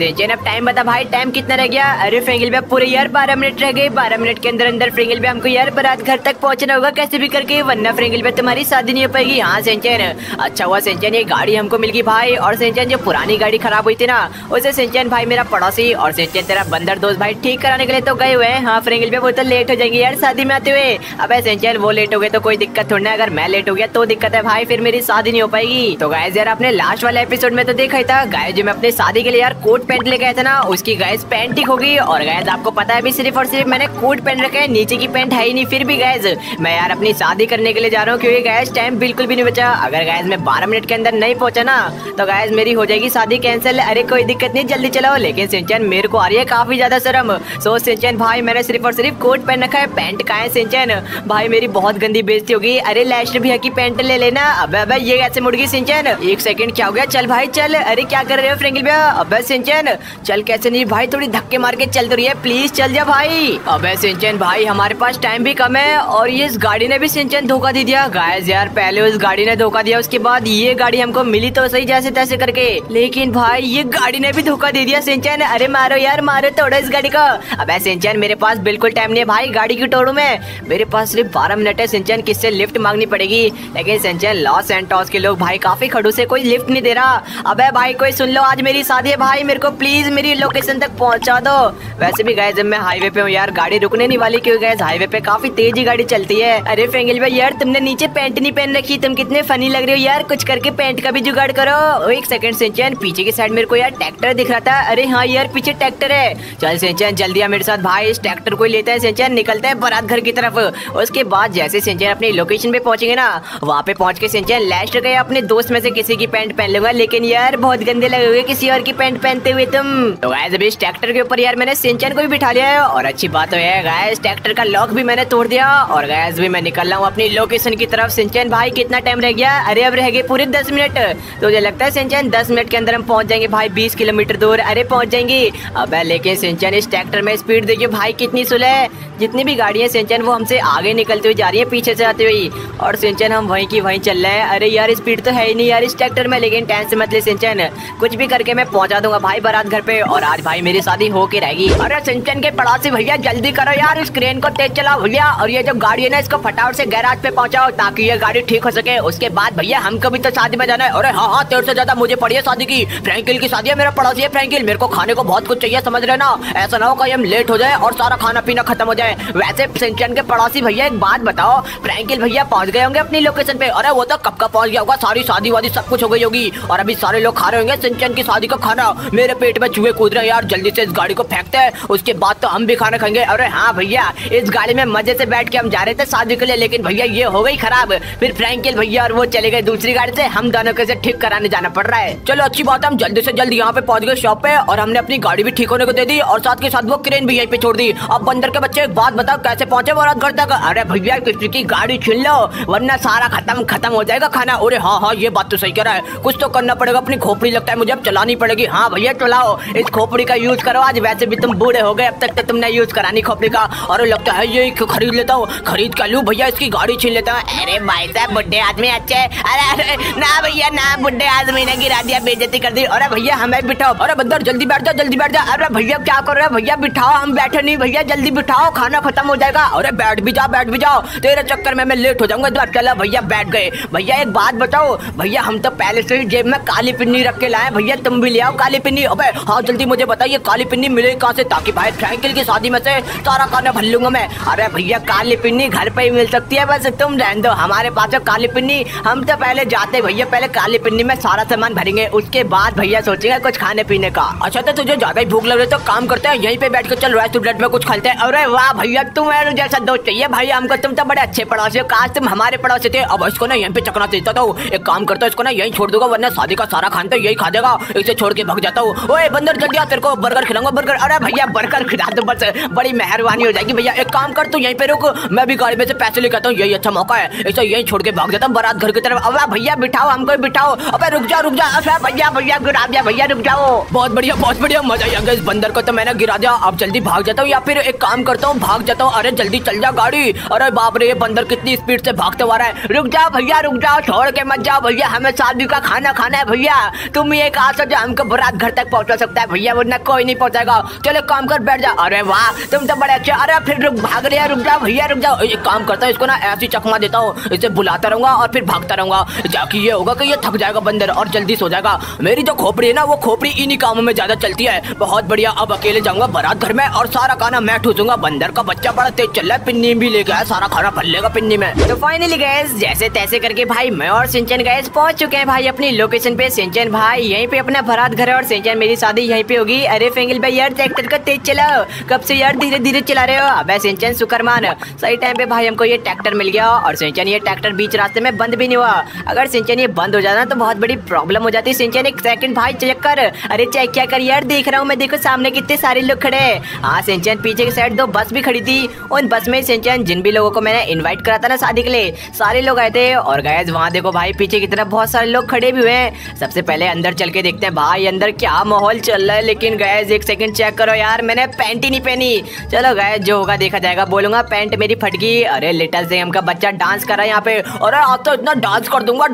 Shinchan अब time बता भाई, टाइम कितना रह गया? अरे फ्रैंकलिन भैया पूरे यार 12 मिनट रह गए। 12 मिनट के अंदर अंदर फ्रैंकलिन भैया हमको यार बारात घर तक पहुंचना होगा कैसे भी करके, वरना फ्रैंकलिन भैया तुम्हारी शादी नहीं हो पाएगी। हाँ शिनचैन, अच्छा हुआ शिनचैन ये गाड़ी हमको मिल गई भाई। और शिनचैन जो पुरानी गाड़ी खराब हुई थी ना, उसे शिनचैन भाई मेरा पड़ोसी और शिनचैन तेरा बंदर दोस्त भाई ठीक कराने के लिए तो गए हुए हैं। हाँ फ्रैंकलिन भैया वो तो लेट हो जाएंगे यार शादी में आते हुए। अब शिनचैन वो लेट हो गए तो कोई दिक्कत थोड़ी ना, अगर मैं लेट हो गया तो दिक्कत है भाई, फिर मेरी शादी नहीं हो पाएगी। तो गाइस यार अपने लास्ट वाले एपिसोड में तो देखा ही था गाइस, जो मैं अपने शादी के लिए यार कोट पैंट ले गया था ना, उसकी गाइस पैंट ठीक हो गई। और गाइस आपको पता है अभी सिर्फ और सिर्फ मैंने कोट पैंट रखा है, नीचे की पैंट है ही नहीं। फिर भी गाइस मैं यार अपनी शादी करने के लिए जा रहा हूँ, क्योंकि गाइस टाइम बिल्कुल भी नहीं बचा। अगर गाइस मैं 12 मिनट के अंदर नहीं पहुंचा ना तो गाइस मेरी हो जाएगी शादी कैंसिल। अरे कोई दिक्कत नहीं, जल्दी चलाओ। लेकिन शिनचैन मेरे को आ रही है काफी ज्यादा शर्म। सो शिनचैन भाई मैंने सिर्फ और सिर्फ कोट पैंट रखा है, पैंट कहाँ है शिनचैन भाई? मेरी बहुत गंदी बेइज्जती होगी। अरे लास्ट भैया की पैंट ले लेना। अब ये कैसे मुड़ गई शिनचैन? एक सेकंड क्या हो गया? चल भाई चल। अरे क्या कर रहे हो फ्रैंकलिन भैया? अबे शिनचैन चल, कैसे नहीं भाई, थोड़ी धक्के मार के चल तो रही है, प्लीज चल जा भाई। अबे शिनचैन भाई हमारे पास टाइम भी कम है, और ये इस गाड़ी ने भी शिनचैन धोखा दे दिया। गाइस यार पहले उस गाड़ी ने धोखा दिया, उसके बाद ये गाड़ी हमको मिली तो सही जैसे तैसे करके, लेकिन भाई ये गाड़ी ने भी धोखा दे दिया शिनचैन। अरे मारो यार, मारो तोड़ो इस गाड़ी का। अबे शिनचैन मेरे पास बिल्कुल टाइम नहीं है भाई गाड़ी की टोड़ू में, मेरे पास सिर्फ 12 मिनट है शिनचैन, किससे लिफ्ट मांगनी पड़ेगी। लेकिन शिनचैन लॉस एंटोस के लोग भाई काफी खड़ूस है, कोई लिफ्ट नहीं दे रहा। अबे भाई कोई सुन लो, आज मेरी शादी है भाई, मेरे को प्लीज मेरी लोकेशन तक पहुंचा दो। वैसे भी गाइस जब मैं हाईवे पे हूँ यार, गाड़ी रुकने नहीं वाली, क्योंकि गाइस हाईवे पे काफी तेजी गाड़ी चलती है। अरे फ्रैंकलिन भैया यार तुमने नीचे पैंट नहीं पहन रखी, तुम कितने फनी लग रहे हो यार, कुछ करके पैंट का भी जुगाड़ करो। एक सेकंड शिनचैन, पीछे की साइड मेरे को यार ट्रैक्टर दिख रहा था। अरे हाँ यार पीछे ट्रैक्टर है, चल शिनचैन जल्दी आ मेरे साथ भाई, इस ट्रैक्टर को लेता है शिनचैन, निकलता है बारात घर की तरफ। उसके बाद जैसे शिनचैन अपनी लोकेशन पे पहुंचेंगे ना, वहाँ पे पहुंच के शिनचैन लास्ट गए अपने दोस्त में से किसी की पैंट पहन लूंगा, लेकिन यार बहुत गंदे लगोगे किसी और की पैंट पहनते हुए तुम। तो गाइस अभी इस ट्रैक्टर के ऊपर यार मैंने शिनचैन को भी बिठा लिया है, और अच्छी बात है गाइस ट्रैक्टर का लॉक भी मैंने तोड़ दिया। और गाइस भी मैं निकल रहा हूँ अपनी लोकेशन की तरफ। शिनचैन भाई कितना टाइम रह गया? अरे अब रह गए पूरे 10 मिनट। तो मुझे लगता है शिनचैन 10 मिनट के अंदर हम पहुंच जाएंगे भाई 20 किलोमीटर दूर। अरे पहुंच जाएंगे। अब लेकिन शिनचैन इस ट्रैक्टर में स्पीड देखिए भाई कितनी स्लो है, जितनी भी गाड़ियां शिनचैन वो हमसे आगे निकलती हुई जा रही है, पीछे से आती हुई, और शिनचैन हम वहीं की वहीं चल रहे हैं। अरे यार स्पीड तो है ही नहीं यार इस ट्रैक्टर में, लेकिन टेंशन मत ले शिनचैन, कुछ भी करके मैं पहुंचा दूंगा भाई बारात घर पे, और आज भाई मेरी शादी होके रहेगी। अरे शिनचैन के पड़ोसी भैया जल्दी करो यार, इस क्रेन को तेज चलाओ भैया, और ये जो गाड़ी है ना इसको फटाफट से गैराज पे पहुंचाओ ताकि ये गाड़ी ठीक हो सके। उसके बाद भैया हमको भी तो शादी में जाना है। अरे हाँ हाँ तेरे से ज्यादा मुझे पड़ी है शादी की, फ्रैंकलिन की शादी है, मेरा पड़ोसी है फ्रैंकलिन, मेरे को खाने को बहुत कुछ चाहिए समझ रहे ना, ऐसा ना हो कहीं हम लेट हो जाए और सारा खाना पीना खत्म हो जाए। वैसे शिनचैन के पड़ोसी भैया एक बात बताओ, फ्रैंकलिन भैया पहुंच गए होंगे अपनी लोकेशन पे? अरे वो तो कब का पहुंच गया होगा, सारी शादी वादी सब कुछ हो गई होगी, और अभी सारे लोग खा रहे होंगे शिनचैन की शादी का खाना। मेरे पेट में चूहे कूद रहे यार, जल्दी से इस गाड़ी को फेंकते हैं, उसके बाद तो हम भी खाना खाएंगे। अरे हाँ भैया इस गाड़ी में मजे से बैठ के हम जा रहे थे शादी के लिए, लेकिन भैया ये हो गई खराब, फिर फ्रैंकलिन भैया और वो चले गए दूसरी गाड़ी से, हम दोनों कैसे ठीक कराने जाना पड़ रहा है। चलो अच्छी बात है, हम जल्दी से जल्दी यहाँ पे पहुंच गए शॉप पे, और हमने अपनी गाड़ी भी ठीक होने को दे दी, और साथ के साथ वो क्रेन भी यहीं पे छोड़ दी। अब बंदर के बच्चे एक बात बताओ, कैसे पहुंचे बारात घर तक? अरे भैया किसी की गाड़ी छीन लो वरना सारा खत्म हो जाएगा खाना। अरे हाँ हाँ ये बात तो सही कह रहा है, कुछ तो करना पड़ेगा, अपनी खोपड़ी लगता है मुझे अब चलानी पड़ेगी। हाँ भैया चलाओ, इस खोपड़ी का यूज करो, आज वैसे भी तुम बूढ़े हो गए, अब तक तो तुमने यूज करानी खोपड़ी का। और लगता है ये खरीद लेता हूँ, खरीद कर लूँ भैया इसकी गाड़ी छीन लेता हूँ। अरे भाई साहब बुढ़े आदमी अच्छे। अरे ना भैया ना, बुढ़े आदमी ने गिरा दिया, बेइज्जती कर दी। अरे भैया हमें बिठाओ। अरे बंदर जल्दी बैठ जाओ, जल्दी बैठ जाओ। अरे भैया क्या कर रहे हो भैया, बिठाओ, हम बैठे नहीं भैया, जल्दी बिठाओ खाना खत्म हो जाएगा। अरे बैठ भी जाओ, बैठ भी जाओ, तेरे चक्कर में मैं लेट हो जाऊंगा। चलो भैया बैठ गए। भैया एक बात बताओ भैया, हम तो पहले से ही जेब में काली पिन्नी रख के लाए, भैया तुम भी ले आओ काली पिन्नी। अबे हाँ जल्दी मुझे बताइए काली पिन्नी मिलेगी कहाँ से, ताकि भाई फ्रैंकलिन की शादी में से सारा खाना भर लूंगा मैं। अरे भैया काली पिन्नी घर पे ही मिल सकती है, बस तुम रहने दो, हमारे पास है काली पिन्नी। हम तो पहले जाते भैया, पहले काली पिन्नी में सारा सामान भरेंगे, उसके बाद भैया सोचेंगे कुछ खाने पीने का। अच्छा तो तुझे ज्यादा ही भूख लग रही है, तो काम करते हैं यहीं पे बैठ के चल रेस्टोरेंट में कुछ खाते हैं। अरे वाह भैया तुम्हें जैसा दोस्त चाहिए भाई हमको, तुम तो बड़े अच्छे पड़ोसी हो, काश तुम हमारे पड़ोसी थे। अब इसको ना यहीं पे चकना देता था, एक काम करता हूँ इसको ना यहीं छोड़ दूंगा, वरना शादी का सारा खाना तो यही खा देगा, इसे छोड़ के भाग जाता हूँ। ओए बंदर जल्दी आ, तेरे को बर्गर खिलाऊंगा बर्गर। अरे भैया बर्गर खिला दो बस, बड़ी मेहरबानी हो जाएगी भैया। एक काम कर तू यहीं पे रुक, मैं भी गाड़ी में से पैसे लेकर आता हूँ, यही अच्छा मौका है, इसे यहीं छोड़ के भाग जाता हूँ बारात घर की तरफ। अब भैया बिठाओ, हमको बिठाओ। अब रुक जा भैया, भैया गिरा दिया भैया, रुक जाओ। बहुत बढ़िया बहुत बढ़िया, मजा आ गया, इस बंदर को तो मैंने गिरा दिया। अब जल्दी भाग जाता हूँ, या फिर एक काम करता हूँ भाग जाता हूँ। अरे जल्दी चल जा गाड़ी। अरे बाप रे ये बंदर कितनी स्पीड से भागते हुआ रहा है। रुक जाओ भैया रुक जाओ, छोड़ के मत जाओ भैया, हमें शादी का खाना खाना है भैया, तुम ये कहा हमको बारात घर तक पहुंचा सकता है भैया, वरना कोई नहीं पहुंचाएगा। चलो काम कर बैठ जा। अरे वाह तुम तो बड़े अच्छे। अरे फिर भाग रहे, रुक जाओ भैया रुक जाओ। एक काम करता हूँ इसको ना ऐसी चकमा देता हूँ, इसे बुलाता रहूंगा और फिर भागता रहूंगा। जाके ये होगा कि ये थक जाएगा बंदर और जल्दी सो जाएगा। मेरी जो खोपड़ी है ना वो खोपड़ी इन्हीं कामों में ज्यादा चलती है। बहुत बढ़िया, अब अकेले जाऊंगा बारात घर में और सारा खाना मैं ठूसूंगा। बंदर का बच्चा बड़ा तेज चल रहा है, पिन्नी भी ले गया, सारा खाना भर लेगा पिन्नी में। तो फाइनली गाइस जैसे तैसे करके भाई मैं और शिनचैन गाइस पहुंच चुके हैं भाई अपनी लोकेशन पे। शिनचैन भाई यहीं पे अपना बारात घर है और शिनचैन मेरी शादी यहीं पे होगी। अरे फेंगल भाई यार ट्रैक्टर का तेज चलाओ, कब से यार धीरे धीरे चला रहे हो। अब शिनचैन शुक्रमान सही टाइम पे भाई हमको ये ट्रैक्टर मिल गया। और शिनचैन ये ट्रैक्टर बीच रास्ते में बंद भी नहीं हुआ। अगर शिनचैन ये बंद हो जाता तो बहुत बड़ी प्रॉब्लम हो जाती। शिनचैन एक सेकंड भाई चेक कर, अरे चेक क्या कर यार, देख रहा हूँ मैं, देखो सामने कितने सारे लोग खड़े हैं। हाँ शिनचैन पीछे की साइड दो बस भी खड़ी थी, उन बस में शिनचैन जिन भी लोगों को मैंने इन्वाइट करा था ना शादी के लिए सारे लोग आए थे। और गाइस वहाँ देखो भाई पीछे की तरफ बहुत सारे लोग खड़े भी हुए हैं। सबसे पहले अंदर चल के देखते हैं भाई अंदर क्या माहौल चल रहा है। लेकिन गाइस एक सेकंड चेक करो यार, मैंने पैंट ही नहीं पहनी। चलो गाइस जो होगा देखा जाएगा, बोलूंगा पैंट मेरी फट गई। अरे लिटिल सिंह का बच्चा डांस कर रहा है यहाँ पे। और आप तो इतना डांस कर दूंगा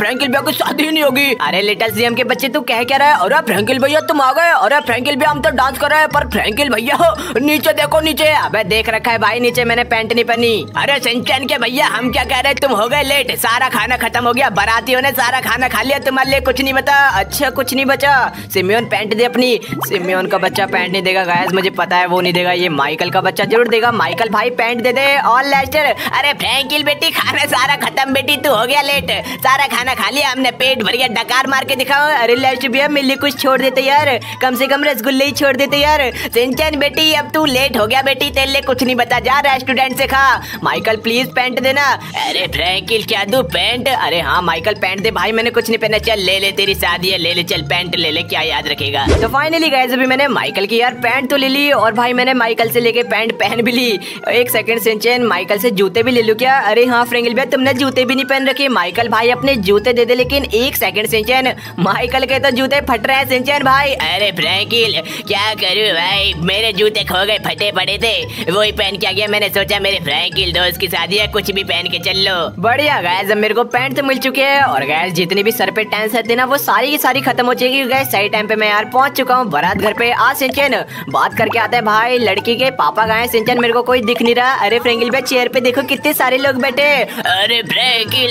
फ्रैंकलिन भैया की शादी ही नहीं होगी। अरे लिटिल सिंह के बच्चे तू कह क्या रहा है। अरे फ्रैंकलिन भैया तुम आ गए। अरे फ्रैंकलिन भैया हम तो डांस कर रहे हैं, पर फ्रैंकलिन भैया नीचे देखो नीचे। अबे देख रखा है भाई नीचे, मैंने पैंट नहीं पहनी। अरे शिनचैन के भैया हम क्या कह रहे, तुम हो गए लेट, सारा खाना खत्म हो गया, बारातियों ने सारा खाना खा लिया, तुम्हारे लिए कुछ नहीं बचा। अच्छा कुछ नहीं बचा, सिमियोन पैंट दे अपनी। सिमियोन का बच्चा पैंट नहीं देगा गाइस, मुझे पता है वो नहीं देगा। ये माइकल का बच्चा जरूर देगा। माइकल भाई पैंट दे दे। और लेस्टर, अरे फ्रैंकलिन बेटी खाना सारा खत्म बेटी, तू हो गया लेट, सारा खाना खा लिया हमने, पेट भर गया, डकार मार के दिखाओ। अरे लेस्टर भैया मेरे लिए कुछ छोड़ देते यार, कम से कम रसगुल्ले ही छोड़ देते यार। शिनचैन बेटी अब तू लेट हो गया बेटी, तेरे लिए कुछ नहीं बचा, जा रेस्टोरेंट से खा। माइकल प्लीज पैंट देना। अरे फ्रैंकलिन क्या दू पैंट। अरे हाँ माइकल पैंट दे भाई, मैंने कुछ नहीं पहना। चल ले ले, तेरी शादी है, ले ले चल पैंट ले ले, क्या याद रखेगा। तो फाइनली गाइस अभी मैंने माइकल की यार पैंट तो ले ली, और भाई मैंने माइकल से लेके पैंट पहन भी ली। एक सेकंड शिनचैन माइकल से जूते भी ले लूं क्या। अरे हाँ फ्रैंकलिन भैया तुमने जूते भी नहीं पहन रखे। माइकल भाई अपने जूते दे दे। लेकिन एक सेकंड शिनचैन, माइकल के तो जूते फट रहे हैं शिनचैन भाई। अरे फ्रैंकलिन क्या करूं भाई, मेरे जूते खो गए, फटे पड़े थे, वही पहन के आ गया। मैंने सोचा मेरे फ्रैंकलिन दोस्त की शादी है, कुछ भी पहन के चल लो। बढ़िया गाइस अब मेरे को पैंट तो मिल चुके हैं, और गाइस जितनी भी सर पे टेंशन थी ना वो सारी की सारी खत्म हो जाएगी। गाइस सही टाइम पे मैं यार पहुंच चुका हूँ बारात घर पे। आज शिनचैन बात करके आता है भाई, लड़की के पापा गए। शिनचैन मेरे को कोई दिख नहीं रहा। अरे फ्रैंकलिन भाई चेयर पे देखो कितने सारे लोग बैठे। अरे फ्रैंकलिन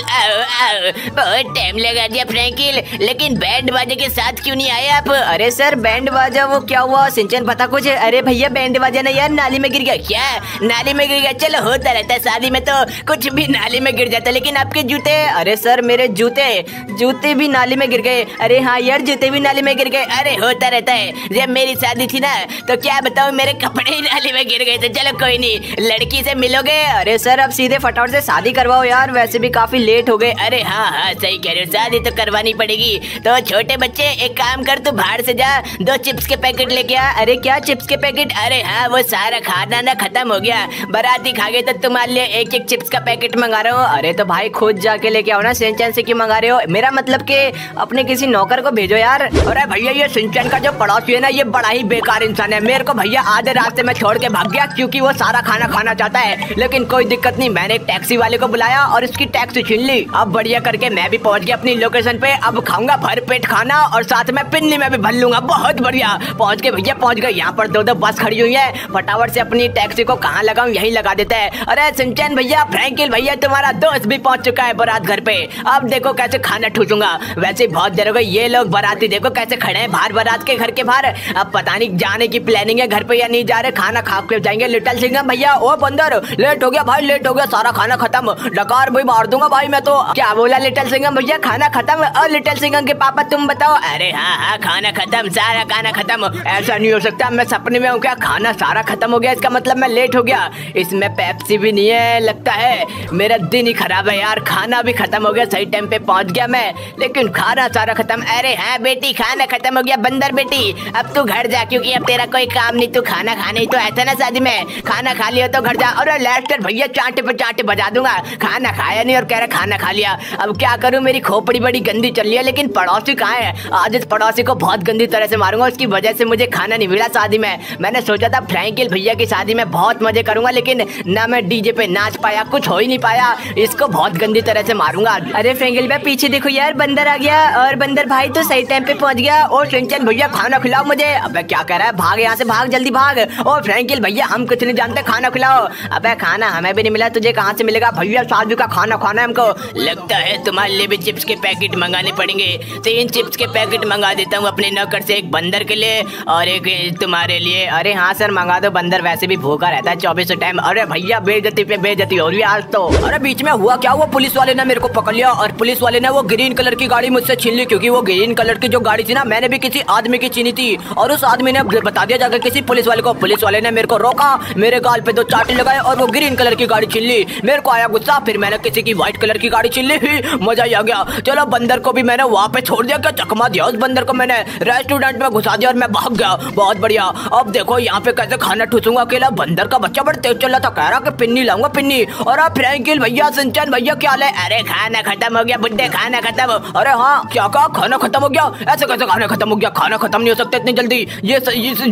बहुत टाइम लगा दिया फ्रैंकलिन, लेकिन बैंड बाजे के साथ क्यों नहीं आए आप। अरे सर बैंड बाजा वो क्या हुआ। शिनचैन पता कुछ। अरे भैया बैंड बाजा ना यार नाली में गिर गया। क्या नाली में गिर गया, चलो होता रहता है, शादी में तो कुछ भी नाली में गिर जाता है। लेकिन आपके जूते। अरे सर मेरे जूते भी नाली में गिर गए। अरे हाँ यार जूते भी नाली में गिर गए। अरे होता रहता है, जब मेरी शादी थी ना तो क्या बताऊं मेरे कपड़े ही नाली में गिर गए थे। चलो कोई नहीं, लड़की से मिलोगे। अरे सर अब सीधे फटाफट से शादी करवाओ यार, वैसे भी काफी लेट हो गए। अरे हाँ हाँ सही कह रहे हो, शादी तो करवानी पड़ेगी। तो छोटे बच्चे एक काम कर, तू बाहर से जा, 2 चिप्स के पैकेट लेके आ। अरे क्या चिप्स के पैकेट। अरे हाँ वो सारा खाना ना खत्म हो गया, बाराती खा गए, तो तुम्हारे लिए एक एक चिप्स का पैकेट मंगा रहा हूँ। अरे तो भाई खुद जाके लेके आओ ना, शिनचैन से क्यों मंगा रहे हो। मेरा मतलब के अपने किसी नौकर को भेजो यार। अरे भैया ये शिनचैन का जो पड़ोसी है ना ये बड़ा ही बेकार इंसान है। मेरे को भैया आधे रास्ते में छोड़ के भाग गया क्योंकि वो सारा खाना खाना चाहता है। लेकिन कोई दिक्कत नहीं, मैंने एक टैक्सी वाले को बुलाया और उसकी टैक्सी छीन ली। अब बढ़िया करके मैं भी पहुंच गया अपनी लोकेशन पे। अब खाऊंगा भर पेट खाना और साथ में पिन्नी में भी भर लूंगा। बहुत बढ़िया पहुंच के भैया पहुंच गए। यहाँ पर 2 बस खड़ी हुई है, फटाफट से अपनी टैक्सी को कहाँ लगाऊं, यहीं लगा देता है। अरे शिनचैन भैया फ्रैंकलिन भैया तुम्हारा दोस्त भी पहुंच चुका है बारात घर पे। अब देखो कैसे खाना ठूसूंगा। वैसे बहुत देर हो गई, ये लोग बाराती देखो कैसे खड़े हैं बाहर बारात के घर के बाहर। अब पता नहीं जाने की प्लानिंग है घर पे या नहीं जा रहे, खाना खा के जाएंगे। लिटिल सिंह भैया ओ बंदर लेट हो गया भाई, लेट हो गया, सारा खाना खत्म, डकार भी मार दूंगा भाई मैं तो। क्या बोला लिटिल सिंह भैया, खाना खत्म। और लिटिल सिंह के पापा तुम बताओ। अरे हाँ हाँ खाना खत्म, सारा खाना खत्म। ऐसा नहीं हो सकता, मैं सपने में हूँ क्या, खाना सारा खत्म हो गया, इसका मतलब मैं लेट हो गया। इसमें पेप्सी भी नहीं है, लगता है मेरा दिन ही खराब है यार। खाना भी खत्म हो गया, सही टाइम पे पहुंच गया मैं, लेकिन खाना सारा खत्म। अरे हाँ बेटी खाना खत्म हो गया बंदर बेटी, अब तू घर जा, क्योंकि अब तेरा कोई काम नहीं, तू खाना खाने ही तो ऐसा ना शादी में, खाना खा लिया तो घर जा। और लेस्टर भैया चांटे पे चांटे बजा दूंगा, खाना खाया नहीं और कह रहा खाना खा लिया। अब क्या करूँ, मेरी खोपड़ी बड़ी गंदी चल रही है। लेकिन पड़ोसी कहाँ है, आज इस पड़ोसी को बहुत गंदी तरह से मारूंगा, उसकी वजह से मुझे खाना नहीं मिला शादी में। मैंने सोचा था फ्रैंकलिन भैया की शादी में बहुत मजे करूंगा, लेकिन ना मैं डीजे पे नाच पाया, कुछ हो ही नहीं पाया, इसको बहुत गंदी तरह से मारूंगा। अरे फ्रैंकलिन भैया पीछे देखो यार बंदर आ गया। और बंदर भाई तो सही टाइम पे पहुंच गया। है। ओ शिनचैन भैया खाना खिलाओ मुझे। अबे क्या कह रहा है, भाग यहाँ से, भाग जल्दी भाग। ओ फ्रैंकलिन भैया हम कुछ नहीं जानते, खाना खिलाओ। अबे खाना हमें भी नहीं मिला, तुझे कहाँ से मिलेगा भैया, शादी का खाना खाना है हमको। लगता है तुम्हारे लिए भी चिप्स के पैकेट मंगाने पड़ेंगे। 3 चिप्स के पैकेट मंगा देता हूँ अपने नौकर से, एक बंदर के लिए और एक तुम्हारे लिए। अरे हाँ सर मंगा दो, बंदर वैसे भी भूखा रहता है 24 टाइम। अरे भैया बेइज्जती पे बेइज्जती हो रही है आज तो। अरे बीच में हुआ क्या, वो पुलिस वाले ने मेरे को पकड़ लिया और पुलिस वाले ने वो ग्रीन कलर की गाड़ी मुझसे छीन ली, क्योंकि वो ग्रीन कलर की जो गाड़ी थी ना मैंने भी किसी आदमी की छीनी थी। और उस आदमी ने बता दिया जाकर किसी पुलिस वाले को, पुलिस वाले ने मेरे को रोका, मेरे गाल पे 2 चाटे लगाए और वो ग्रीन कलर की गाड़ी छीन ली। मेरे को आया गुस्सा, फिर मैंने किसी की व्हाइट कलर की गाड़ी छीन ली, मजा ही आ गया। चलो बंदर को भी मैंने वहाँ पे छोड़ दिया, क्या चकमा दिया उस बंदर को, मैंने रेस्टोरेंट में घुसा दिया और मैं भाग गया। बहुत बढ़िया। अब देखो यहाँ पे कैसे खाना ठूसूंगा अकेला। बंदर का बच्चा बड़ा तेज चल रहा था, कह रहा कि पिन्नी लाऊंगा पिन्नी। और अब फ्रैंकलिन भैया शिनचैन भैया क्या हाल है? अरे खाना खत्म हो गया बुड्ढे, खाना खत्म। अरे हाँ क्या कहा, खाना खत्म हो गया? ऐसे कैसे खाना खत्म हो गया, खाना खत्म नहीं हो सकता इतनी जल्दी। ये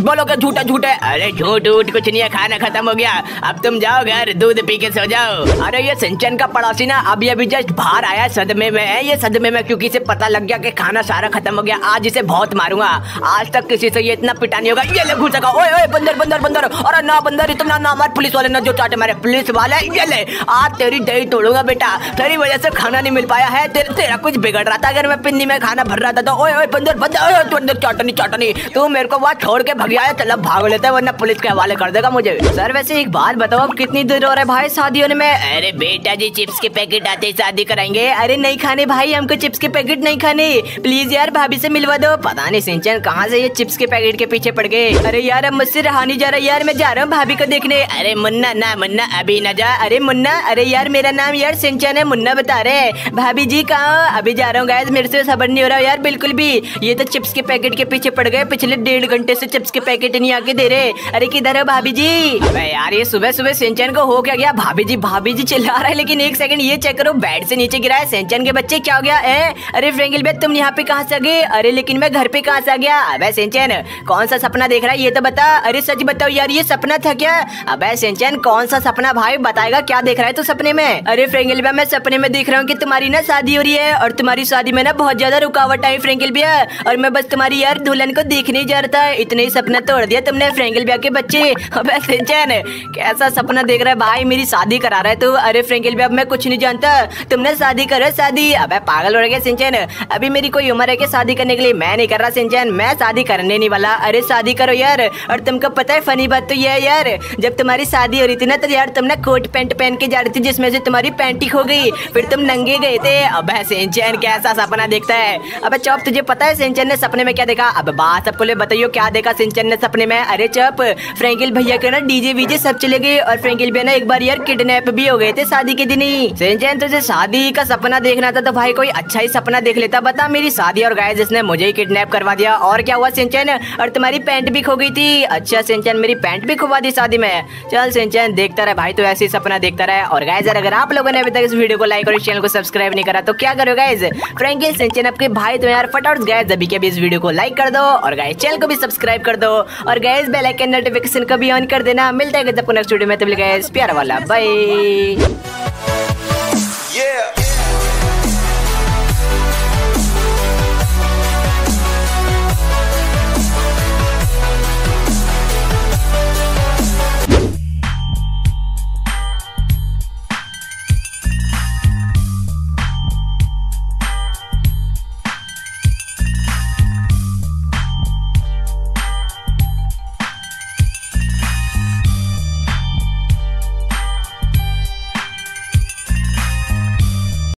बोलोगे झूठा झूठे। अरे झूठ वूठ कुछ नहीं है, खाना खत्म हो गया। अब तुम जाओ घर, दूध पी के सो जाओ। अरे ये शिनचैन का पड़ोसी ना अभी अभी जस्ट बाहर आया, सदमे में है ये, सदमे में, क्योंकि इसे पता लग गया कि खाना सारा खत्म हो गया। आज इसे बहुत मारूंगा, आज तक किसी से ये इतना पिटा नहीं होगा। ये ले घुस सका। ओए ओए बंदर बंदर बंदर। अरे ना बंदर इतना ना मार, पुलिस वाले ने जो चाटे मारे, पुलिस वाले ये ले आज तेरी दही तोड़ूंगा बेटा, तेरी वजह से खाना नहीं मिल पाया है। तेरा कुछ बिगड़ रहा था, अगर मैं पिन्नी में खाना भर रहा था तो। ओए ओए बंदर बंदर, बंदर चाटनी चाटनी, तू मेरे को वहाँ छोड़ के भग आया। चलो भाग लेते हैं वरना पुलिस के हवाले कर देगा मुझे। सर वैसे एक बात बताओ, अब कितनी देर हो रहा है भाई शादी होने में? अरे बेटा जी चिप्स के पैकेट आते ही शादी कराएंगे। अरे नहीं खाने भाई, हमको चिप्स के पैकेट नहीं खाने, प्लीज यार भाभी से मिलवा दो। पता नहीं शिनचैन कहाँ से ये चिप्स के पैकेट के पीछे पड़ गए। अरे यार अब मुझसे रहा नहीं जा रहा यार, मैं जा रहा हूँ भाभी को देखने। अरे मुन्ना ना मुन्ना अभी ना जा। अरे मुन्ना, अरे यार मेरा नाम यार शिनचैन है, मुन्ना बता रहे। भाभी जी कहाँ? अभी जा रहा हूँ गाइस, मेरे से सबर नहीं हो रहा यार बिल्कुल भी। ये तो चिप्स के पैकेट के पीछे पड़ गए, पिछले 1.5 घंटे से चिप्स के पैकेट नहीं आके दे रहे। अरे किधर हो भाभी जी? यार ये सुबह सुबह शिनचैन को हो क्या गया, भाभी जी चिल्ला रहा है। लेकिन एक सेकंड ये चेक करो, बेड से नीचे गिरा है शिनचैन के बच्चे, क्या हो गया है? अरे फ्रैंकलिन भैया तुम यहाँ पे कहाँ से आ गए? अरे लेकिन मैं घर पे कहाँ से आ गया? अबे शिनचैन कौन सा सपना देख रहा है ये तो बता। अरे सच बताओ यार ये सपना था क्या? अबे शिनचैन कौन सा सपना भाई बताएगा, क्या देख रहा है तू सपने में? अरे फ्रैंकलिन भैया मैं सपने में देख रहा हूँ की तुम्हारी ना शादी हो रही है, और तुम्हारी शादी में ना बहुत ज्यादा रुकावट आई फ्रैंकलिन भैया, और मैं बस तुम्हारी यार दुल्हन को देखने जा रहा था, इतने ही सपना तोड़ दिया तुमने फ्रैंकलिन भैया के बच्चे। अबे शिनचैन कैसा सपना देख रहा है भाई, मेरी शादी करा रहा है तू। अरे फ्रैंकलिन भैया मैं कुछ नहीं जानता, तुमने शादी करो शादी। अबे पागल हो गया शिनचैन, अभी मेरी कोई उम्र है कि शादी करने के लिए, मैं नहीं कर रहा शिनचैन, मैं शादी करने नहीं वाला। अरे शादी करो यार। और तुमको पता है फनी बात तो यह है यार, जब तुम्हारी शादी हो रही थी ना तो यार तुम ना कोट पैंट पहन के जा रही थी, जिसमें से तुम्हारी पैंट खो गई, फिर तुम नंगे गए थे। अबे शिनचैन कैसा सपना देखता है। अबे चुप, तुझे पता है शिनचैन ने सपने में क्या देखा? अब बात सबको ले बताइयो क्या देखा शिनचैन ने सपने में। अरे चुप, फ्रैंकलिन भैया के ना डीजे वीजे सब चले गए, और फ्रैंकलिन भैया ना एक बार यार किडनैप भी हो गए थे शादी के दिन ही। शिनचैन तुझे शादी का सपना देखना था तो भाई कोई अच्छा ही सपना देख लेता, बता मेरी शादी और गाइस इसने मुझे ही किडनैप करवा दिया। और क्या हुआ शिनचैन, और तुम्हारी पैंट भी खो गई थी। अच्छा शिनचैन मेरी पैंट भी खोवा दी शादी में। चल शिनचैन देखता रहे भाई तो ऐसे ही सपना देखता रहे। और गाइस अगर आप लोगों ने अभी तक इस वीडियो को लाइक और चैनल को सब्सक्राइब नहीं करा तो क्या करो गाइस, फ्रैंकलिन शिनचैन आपके भाई तो यार फटाफट गाइस अभी के भी इस वीडियो को लाइक कर दो, और गाइस चैनल को भी सब्सक्राइब कर दो, और गाइस बेल आइकन नोटिफिकेशन को भी ऑन कर देना। मिलता है गाइस आपको नेक्स्ट वीडियो में, तब तक गाइस प्यार वाला बाय।